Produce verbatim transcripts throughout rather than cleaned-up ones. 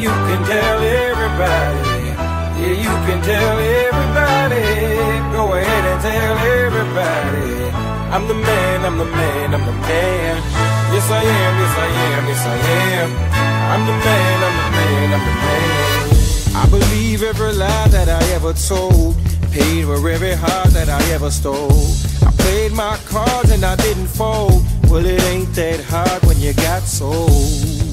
you can tell everybody. Yeah, you can tell everybody. Go ahead and tell everybody. I'm the man, I'm the man, I'm the man. Yes, I am, yes, I am, yes, I am. I'm the man, I'm the man, I'm the man. I believe every lie that I ever told, paid for every heart that I ever stole. I played my cards and I didn't fold. Well, it ain't that hard when you got sold.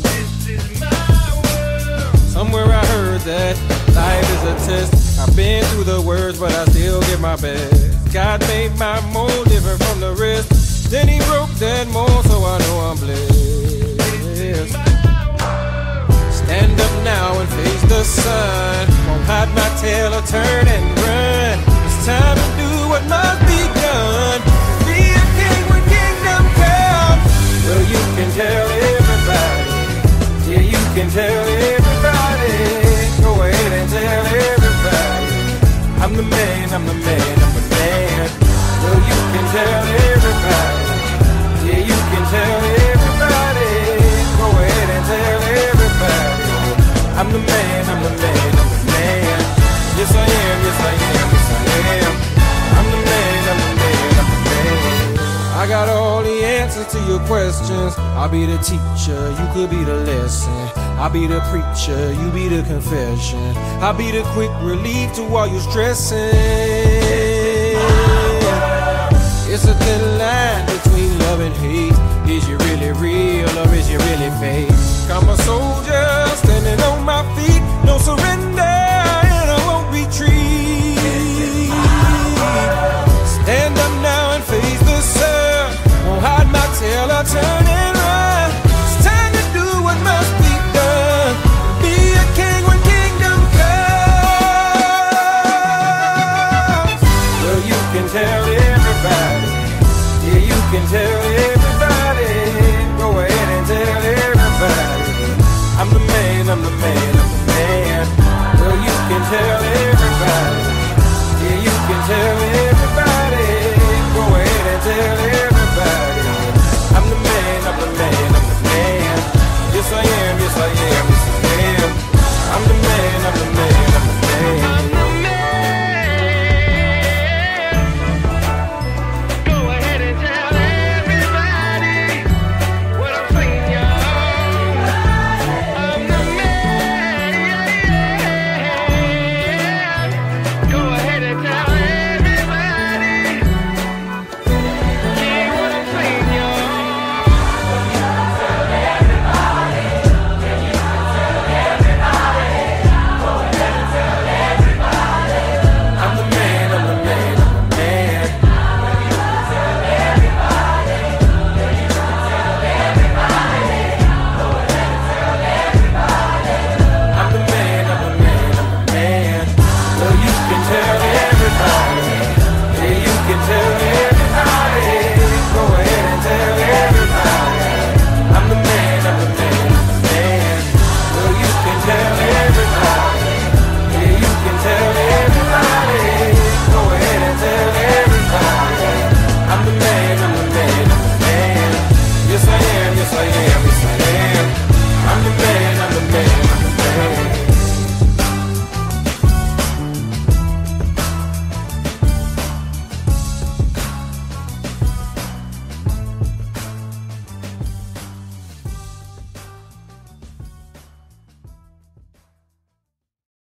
Somewhere I heard that life is a test. I've been through the worst, but I still give my best. God made my mold different from the rest. Then he broke that mold, so I know I'm blessed. Stand up now and face the sun. Won't hide my tail or turn and run. It's time to do what must be done. Be a king when kingdom comes. Well, you can tell everybody. Yeah, you can tell everybody. I'm the man, I'm the man, I'm the man. Well, you can tell everybody. Yeah, you can tell everybody. Go ahead and tell everybody. I'm the man, I'm the man, I'm the man. Yes, I am, yes, I am, yes, I am. I'm the man, I'm the man, I'm the man. I got all the answers to your questions. I'll be the teacher, you could be the lesson. I'll be the preacher, you be the confession. I'll be the quick relief to all you stressing. It's a thin line between love and hate. Is you really real or is you really fake? I'm a soldier standing on my feet. No surrender and I won't retreat. Stand up now and face the sun. Won't hide my tail or turn and run. It's time to do what must be. Tell everybody, yeah, you can tell everybody. Go ahead and tell everybody. I'm the man, I'm the man, I'm the man. Well, you can tell everybody.